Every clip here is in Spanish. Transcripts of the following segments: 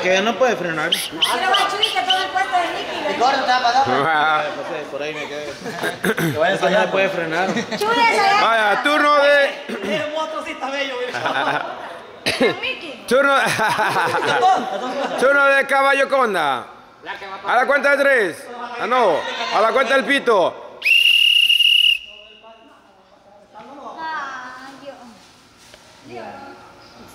es que ella no puede frenar. Si no va a chulita todo el puesto de Ricky. Mi gordo está pasando. Por ahí me quedé. Que vaya a no puede frenar. Chulesa. Vaya, turno de... Es un monstruocita bello, Ricky. Turno de caballo conda. A la cuenta de 3. Ah, no. A la cuenta del pito.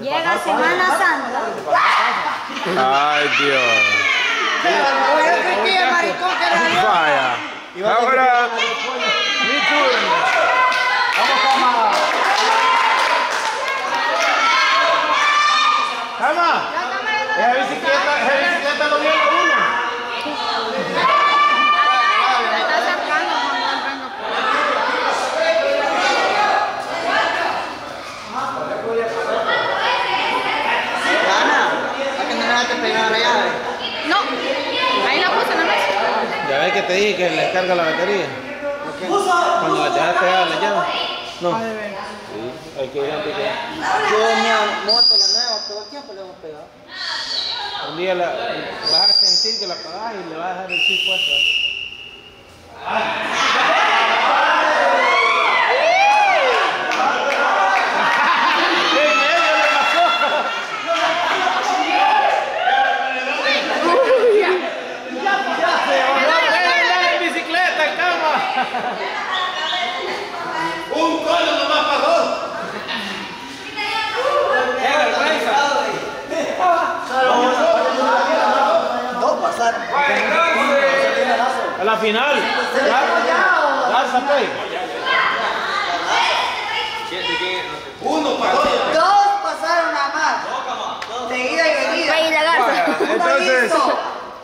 Llega Semana Santa. Ay, Dios. Vaya. Ahora, mi turno. Vamos, Cama. Cama. Esa bicicleta lo viene uno. Que te dije que les carga la batería. Okay. Cuando la dejaste pegada la llave. No. Sí, hay que ir antes que. Yo mi moto la nueva, todo el tiempo le hemos pegado. Un día la, vas a sentir que la apagás y le vas a dejar el chip puesto. Un colo nomás pasó. ¡Qué vergüenza! Dos pasaron. A la final. Uno pasó. Dos pasaron nada más. Seguida y venida. Ahí la Garza. Uno hizo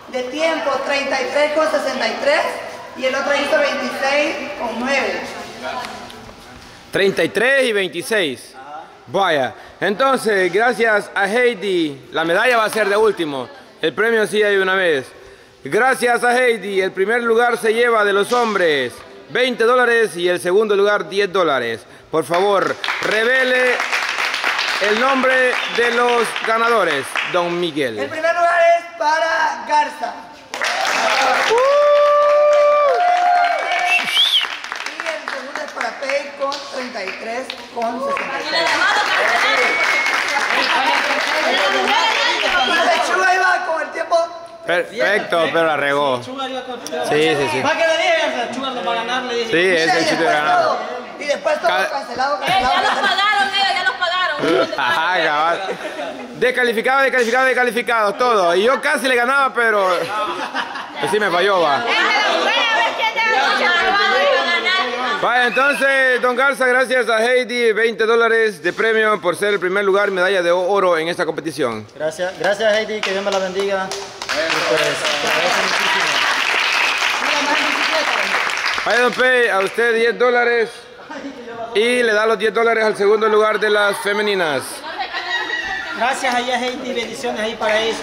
de tiempo 33,63. Y el otro hizo 26,9. 33 y 26. Ajá. Vaya. Entonces, gracias a Heidi, la medalla va a ser de último. El premio sí hay una vez. Gracias a Heidi, el primer lugar se lleva de los hombres $20 y el segundo lugar $10. Por favor, revele el nombre de los ganadores, don Miguel. El primer lugar es para Garza. Con 33, con 63. Lechuga iba con el tiempo. Perfecto, pero la regó. Sí. Va a quedar bien, Lechuga no va a ganar, le dije. Sí, es el sitio de ganar. Y después todo cancelado. Ya los pagaron, ellos ya los pagaron. Descalificados, todo. Y yo casi le ganaba, pero sí me falló, va. Vaya, entonces, don Garza, gracias a Heidi, $20 de premio por ser el primer lugar, medalla de oro en esta competición. Gracias Heidi, que Dios me la bendiga. Vaya, don Pei, a usted $10 y le da los $10 al segundo lugar de las femeninas. Gracias allá Heidi, bendiciones ahí para ellos.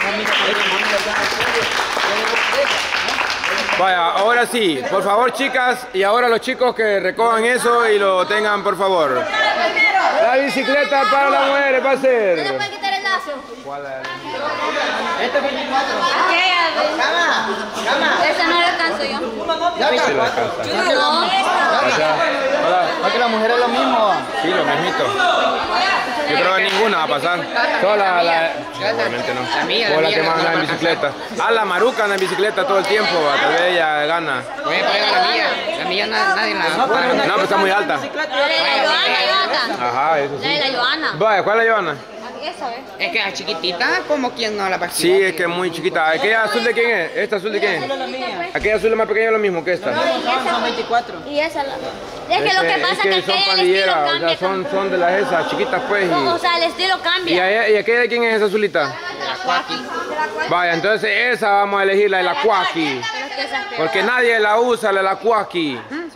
Vaya, ahora sí, por favor chicas, y ahora los chicos que recojan eso y lo tengan, por favor. La bicicleta para las mujeres va a ser... ¿No le pueden quitar el lazo? ¿Cuál es? Este es 24. Cama. Esa no la alcanzo yo. Se la alcanza. No, que las mujeres es lo mismo. Sí, lo mismito. Yo creo que ninguna va a pasar. Toda la... Seguramente no. O la que más anda en bicicleta. Ah, la Maruca anda en bicicleta todo el tiempo. Tal vez ella gana. Voy a poner a la mía. La mía nadie la gana. No, pero está muy alta. La de la Johanna. Ajá, eso sí. La de la Johanna. Vaya, ¿cuál es la Johanna? Esa, ¿eh? Es que la chiquitita, como quien no la va a... Sí, es que es muy chiquita. ¿Aquella azul de quién es? ¿Esta azul de quién es? Aquella azul es más pequeña, lo mismo que esta. Son 24. Y esa la... Es que lo que pasa es que aquella el estilo cambia. O sea, son de las esas, chiquitas pues. Y... O sea, el estilo cambia. ¿Y aquella de quién es esa azulita? De la Cuaki. Vaya, entonces esa vamos a elegir, la de la Cuaki. Porque nadie la usa, la de la Cuaki. Esa es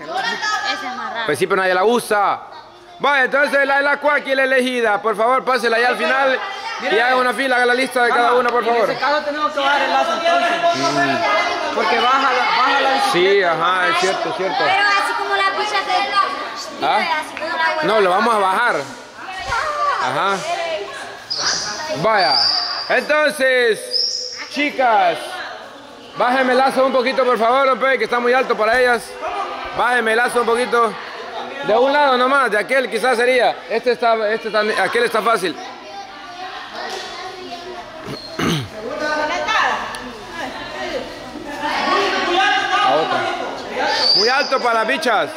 más rara. Pues sí, pero nadie la usa. Vaya, entonces la de la Cuaki es la elegida. Por favor, pásela ya al final y haga una fila, haga la lista de cada una, por favor. En ese caso tenemos que bajar el lazo entonces. Porque baja la bicicleta. Sí, ajá, es cierto, es cierto. ¿Ah? No, lo vamos a bajar. Ajá. Vaya. Entonces, chicas. Bájeme el lazo un poquito, por favor, hombre, que está muy alto para ellas. Bájeme el lazo un poquito. De un lado nomás, de aquel quizás sería. Aquel está fácil. Muy alto para las bichas.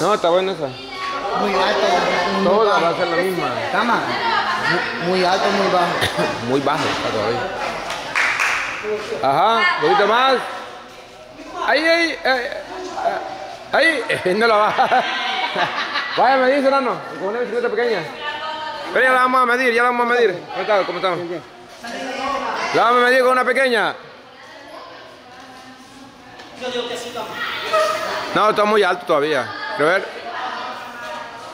No, está bueno esa. Muy alto. Todas van a ser la misma. Cama. Muy alto, muy bajo. Muy bajo está todavía. Ajá, un poquito más. Ahí, no la baja. Vaya a medir, Serrano. Con una bicicleta pequeña. Pero ya la vamos a medir, ya la vamos a medir. ¿Cómo estamos? ¿Cómo estamos? La vamos a medir con una pequeña. No, está muy alto todavía. A ver.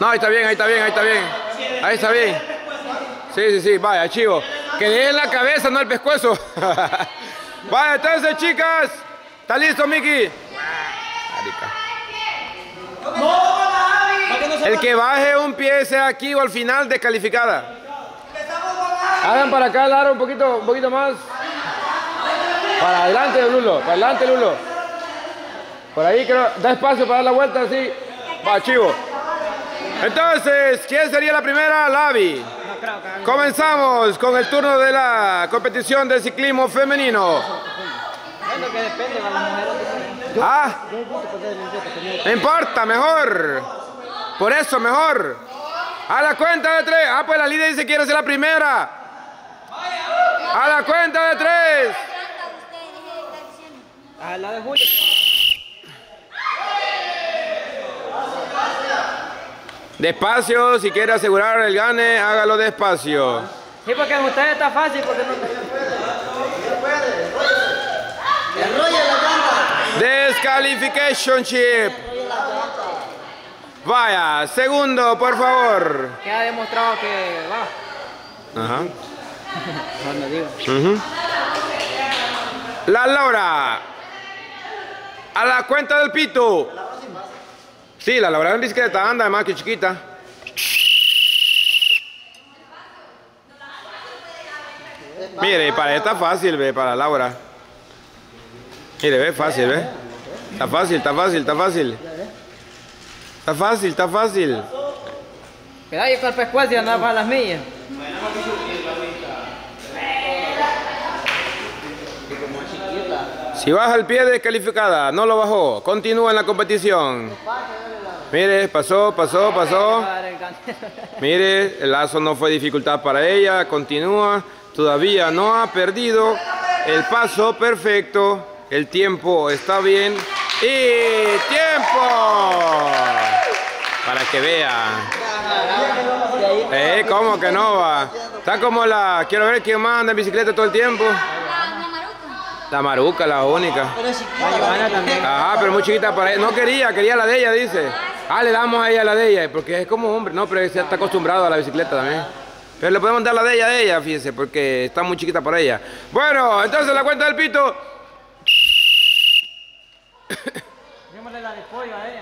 No, ahí está bien, ahí está bien, ahí está bien. Ahí está bien. Sí, vaya, chivo. Que le den la cabeza, no el pescuezo. Vaya, entonces, chicas. ¿Está listo, Miki? El que baje un pie sea aquí o al final descalificada. Hagan para acá, Lara, un poquito más. Para adelante, Lulo. Para adelante, Lulo. Por ahí creo, da espacio para dar la vuelta así. Va, chivo. Entonces, ¿quién sería la primera? Lavi. Comenzamos con el turno de la competición de ciclismo femenino. Ah, no importa, mejor. Por eso, mejor. A la cuenta de tres. Ah, pues la líder dice que quiere ser la primera. A la cuenta de tres. A la de Julio. Despacio, si quiere asegurar el gane, hágalo despacio. Sí, porque en ustedes está fácil, porque no... Descalification chip. Vaya, segundo, por favor. Que ha demostrado que va. Ajá. Cuando digo. La Laura. A la cuenta del pito. Sí, la Laura en bicicleta anda, además que chiquita. Mire, para ella está fácil, ve, para Laura. Mire, ve, fácil, ve. Está fácil, está fácil, está fácil. Está fácil, está fácil. Queda yo con el pescuezo y andaba para las millas. Si baja el pie, descalificada. No lo bajó. Continúa en la competición. Mire, pasó. Mire, el lazo no fue dificultad para ella. Continúa. Todavía no ha perdido el paso perfecto. El tiempo está bien. ¡Y tiempo! Para que vea. ¿Cómo que no va? Está como la... Quiero ver quién más anda en bicicleta todo el tiempo. La Maruca, la única. Ajá, pero muy chiquita para ella. No quería la de ella, dice. Ah, le damos a ella la de ella. Porque es como hombre. No, pero se está acostumbrado a la bicicleta también. Pero le podemos dar la de ella, fíjense. Porque está muy chiquita para ella. Bueno, entonces la cuenta del pito...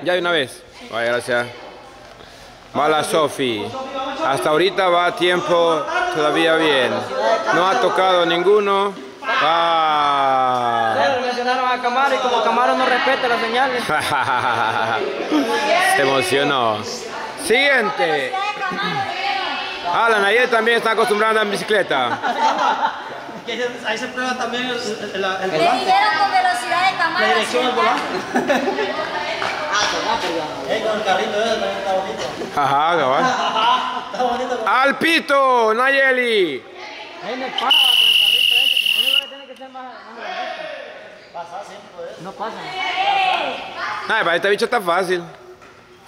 Ya de una vez. Vaya, gracias. Va la Sofi. Hasta ahorita va a tiempo todavía bien. No ha tocado ninguno. Ah. Mencionaron a Camaro y como Camaro no respeta las señales. Se emocionó. Siguiente. Ah, la Nayeli también está acostumbrada en bicicleta. Ahí se prueba también el volante. Le dijeron con velocidad de Camaro. La dirección del volante. Con el carrito ese también está bonito. Ajá, cabal. Está bonito. ¡Al pito, Nayeli! Ahí me pasa con el carrito ese. Yo creo que tiene que ser más bonito. Pasa siempre eso. No pasa. Ay, para este bicho está fácil.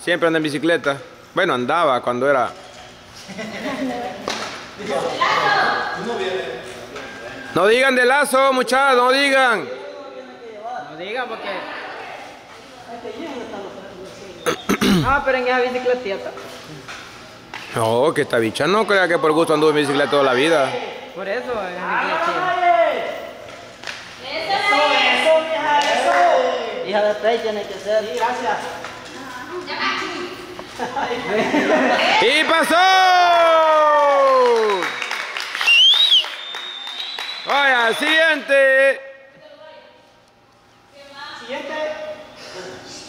Siempre anda en bicicleta. Bueno, andaba cuando era... No digan de lazo, muchachos, no digan. No digan porque... Ah, pero en esa bicicleta. No, que esta bicha no crea que por gusto anduvo en bicicleta toda la vida. Por eso es bicicleta. Hija de tres tiene que ser. Gracias. ¡Y pasó! Ya, siguiente. Siguiente.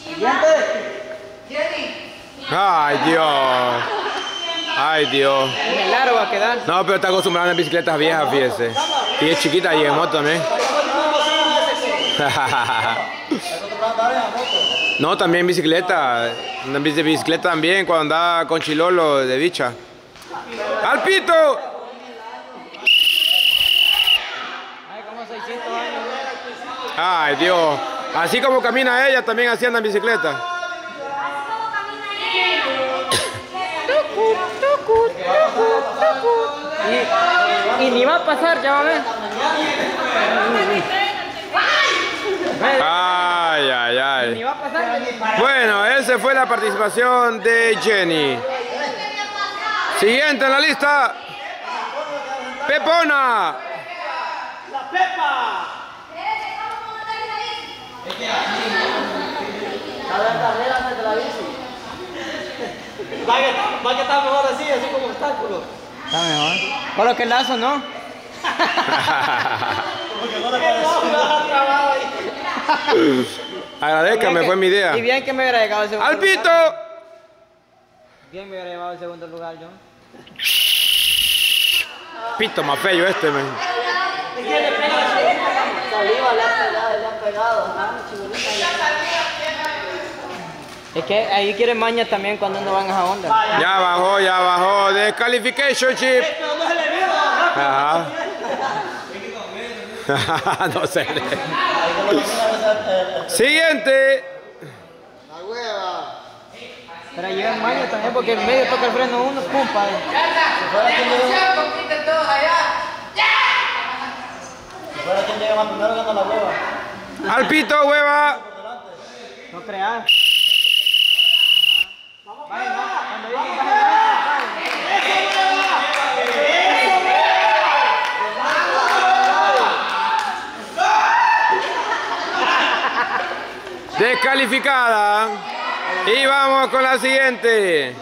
Siguiente. Jenny. Ay, Dios. Ay, Dios. En el largo va a quedar. No, pero está acostumbrada a bicicletas viejas, fíjese. Y es chiquita y en moto también. No, también bicicleta. De bicicleta también, cuando andaba con Chilolo de bicha. ¡Al pito! Ay, Dios. Así como camina ella, también así anda en bicicleta. Así como camina ella. Tucu, tucu, tucu. Y ni va a pasar, ya va a ver. Ay, ay, ay. Ni va a pasar. Bueno, esa fue la participación de Jenny. Siguiente en la lista. Pepona. La Pepa. Va que está mejor así, así como obstáculo. Está mejor. Con lo que lazo, ¿no? Agradezca, me fue mi idea. Y bien que me hubiera llegado el segundo lugar. ¡Alpito! Bien me hubiera llevado el segundo lugar, yo. Pito más feo este, man. Es que ahí quieren maña también cuando no van a esa onda. Ya bajó, ya bajó. Descalification chip. Ajá. No sé. Siguiente. La hueva. Pero llevan maña también porque en medio toca el freno uno, pum, padre. Ahora quien llega más primero gana la hueva. ¡Al pito, hueva! No creas. ¡Vamos, hueva! ¡Vamos, hueva! ¡Eso, hueva! Descalificada. Y vamos con la siguiente.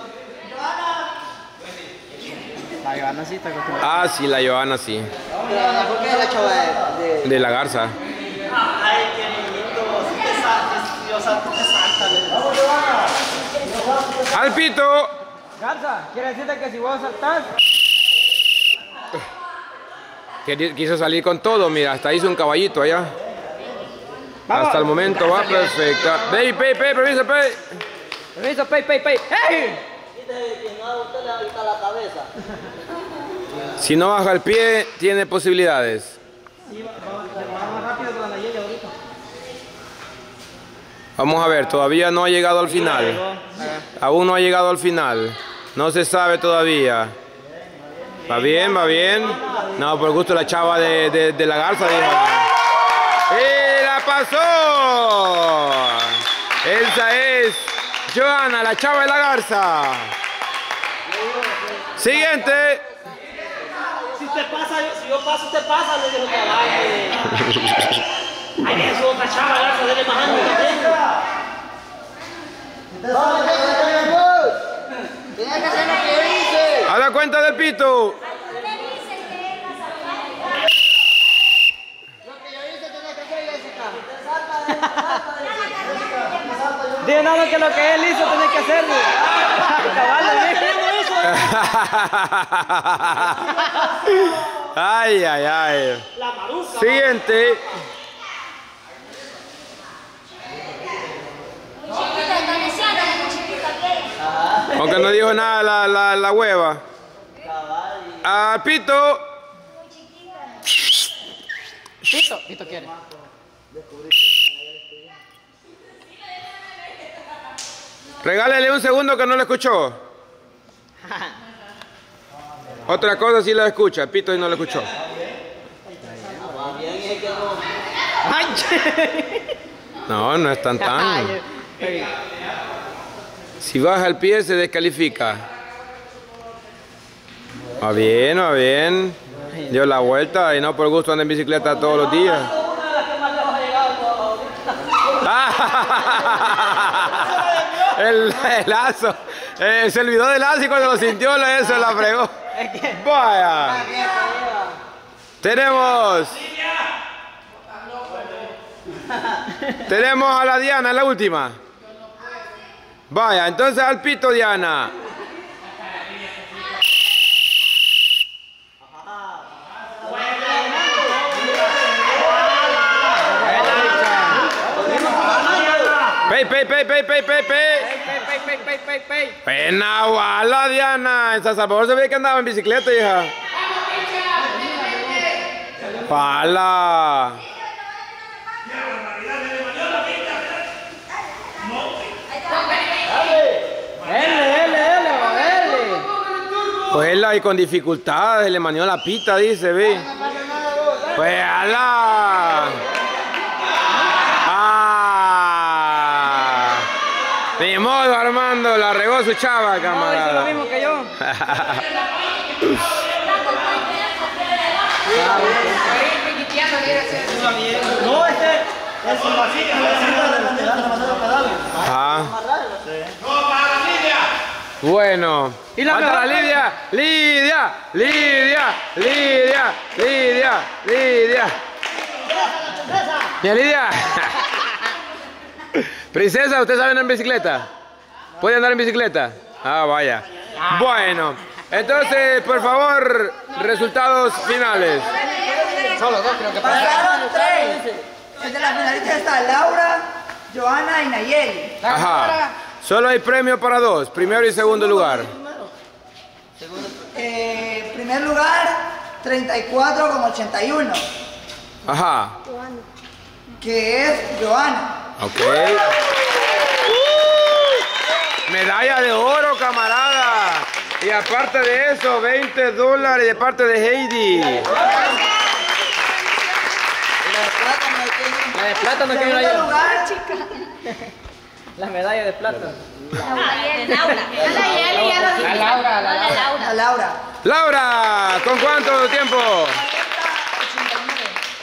La Johanna sí está acostumbrada. Ah, sí, la Johanna sí. ¿Por qué es la chava de la Garza? Ay, qué lindo. Si te saltas, Dios santo, te saltas. ¡Vamos, Johanna! ¡Al pito! Garza, quiere decirte que si vos saltás... Quiso salir con todo, mira, hasta hizo un caballito allá. Vamos. Hasta el momento va perfecta. ¡Pey, pey, pey! ¡Permiso, pey! ¡Permiso, pey, pey, pey! ¡Hey! Si no baja el pie, tiene posibilidades. Vamos a ver, todavía no ha llegado al final. Aún no ha llegado al final. No se sabe todavía. ¿Va bien? ¿Va bien? No, por gusto la chava de la Garza dijo. ¡Y la pasó! Esa es Johanna, la chava de la Garza. Siguiente. Si te pasa, si yo paso, te pasa, le digo que ay, es otra chava, Garza, dele más años que tengo. Tienes que hacer lo que dice. A la cuenta del pito. Dije nada que lo que él hizo tenés que hacerlo. Ay, ay, ay. Siguiente. Aunque no dijo nada la hueva. Ah, pito. Pito, pito quiere. Regálele un segundo que no lo escuchó. Otra cosa sí la escucha, pito y no lo escuchó. No, no es tan. Si baja el pie se descalifica. Va bien, va bien. Dio la vuelta y no por gusto anda en bicicleta todos los días. El lazo, se olvidó del lazo y cuando lo sintió eso la fregó. Vaya. Tenemos Tenemos a la Diana, la última. Vaya, entonces al pito, Diana. Pey. Penahuala, Diana. En San Salvador se ve que andaba en bicicleta, hija. Pala. Pues la y con dificultades le manió la pita, dice, ve. Pues ala. De modo, Armando, la regó su chava, camarada. No, hizo lo mismo que yo. No, este es un vacío, de la para Lidia. Bueno, para Lidia, Lidia. ¿Y a Lidia? Princesa, ¿usted sabe andar en bicicleta? ¿Puede andar en bicicleta? Ah, vaya. Bueno, entonces, por favor, resultados finales. Solo dos creo que pasaron. Tres. Entre las finalistas está Laura, Johanna y Nayeli. Ajá. Solo hay premio para dos, primero y segundo lugar. Primer lugar, 34,81. Ajá. Que es Johanna. Ok. Medalla de oro, camarada. Y aparte de eso, $20 de parte de Heidi. La de plátano que viene allá. La medalla de plátano. A Laura. Laura, ¿con cuánto tiempo?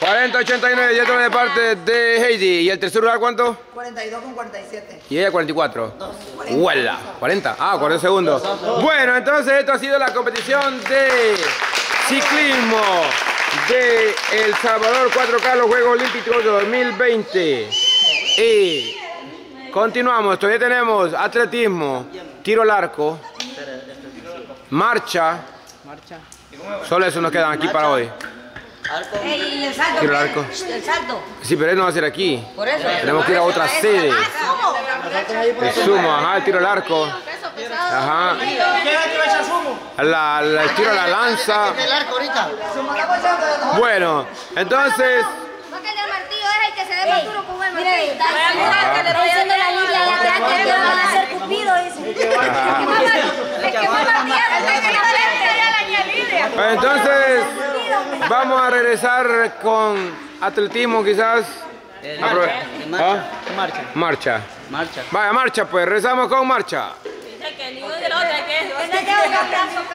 40-89, ya tomé de parte de Heidi. ¿Y el tercer lugar cuánto? 42,47. ¿Y ella 44? 40. ¡Huela! 40. Ah, 40 segundos. Bueno, entonces esto ha sido la competición de ciclismo de El Salvador 4K, los Juegos Olímpicos de 2020. Y continuamos, todavía tenemos atletismo, tiro al arco, marcha. Solo eso nos quedan aquí para hoy. Arco. Hey, ¿y el salto? Quiero el arco. ¿El salto? Sí, pero él no va a ser aquí. Por eso. Tenemos que ir a otra sede. El sumo, ajá, el tiro al arco. Ajá. El tiro a la lanza. Bueno, entonces. No que el martillo es el que se dé más duro como el martillo. Entonces, vamos a regresar con atletismo, quizás. Marcha. Vaya, marcha, pues. Regresamos con marcha.